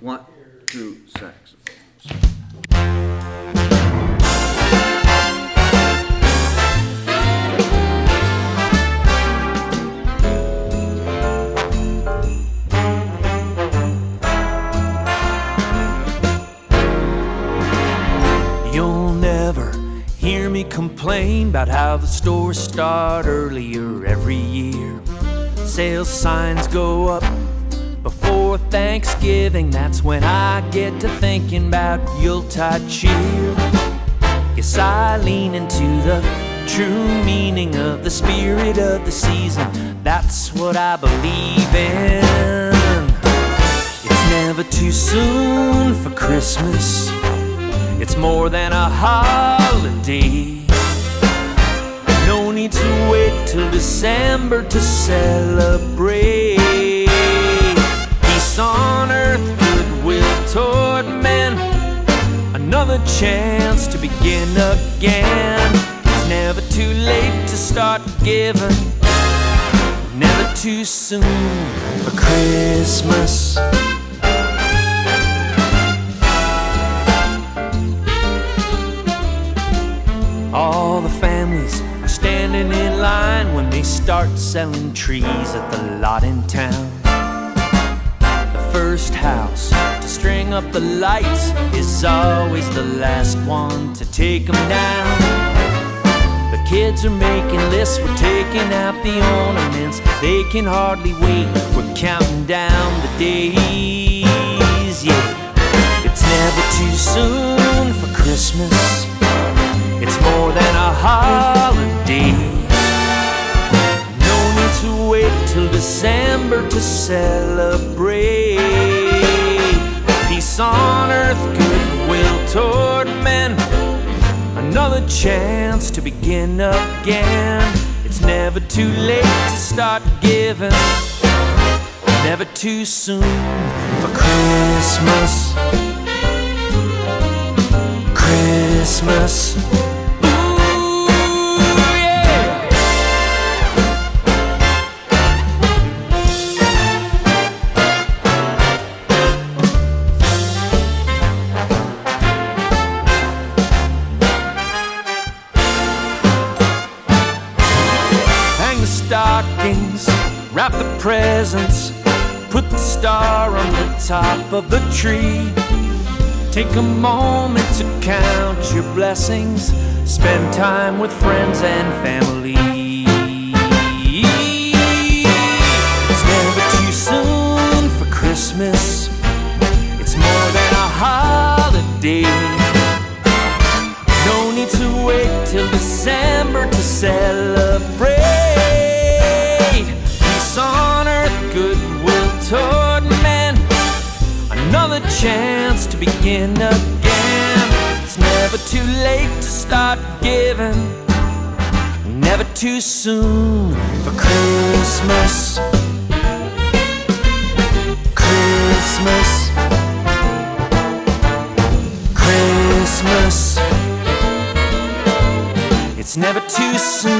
One, two, saxophones. You'll never hear me complain about how the stores start earlier every year. Sales signs go up before Thanksgiving, that's when I get to thinking about Yuletide cheer. Yes, I lean into the true meaning of the spirit of the season. That's what I believe in. It's never too soon for Christmas. It's more than a holiday. No need to wait till December to celebrate. On earth, goodwill toward men, another chance to begin again. It's never too late to start giving, never too soon for Christmas. All the families are standing in line when they start selling trees at the lot in town. First house to string up the lights is always the last one to take them down. The kids are making lists, we're taking out the ornaments. They can hardly wait, we're counting down the days. Yeah, it's never too soon for Christmas. It's more than a holiday. No need to wait till December to celebrate. Peace on earth, goodwill toward men, another chance to begin again. It's never too late to start giving, never too soon for Christmas. Christmas. Stockings, wrap the presents, put the star on the top of the tree. Take a moment to count your blessings, spend time with friends and family. It's never too soon for Christmas. It's more than a holiday. No need to wait till December to celebrate. Toward men, another chance to begin again. It's never too late to start giving, never too soon for Christmas. Christmas. Christmas. It's never too soon.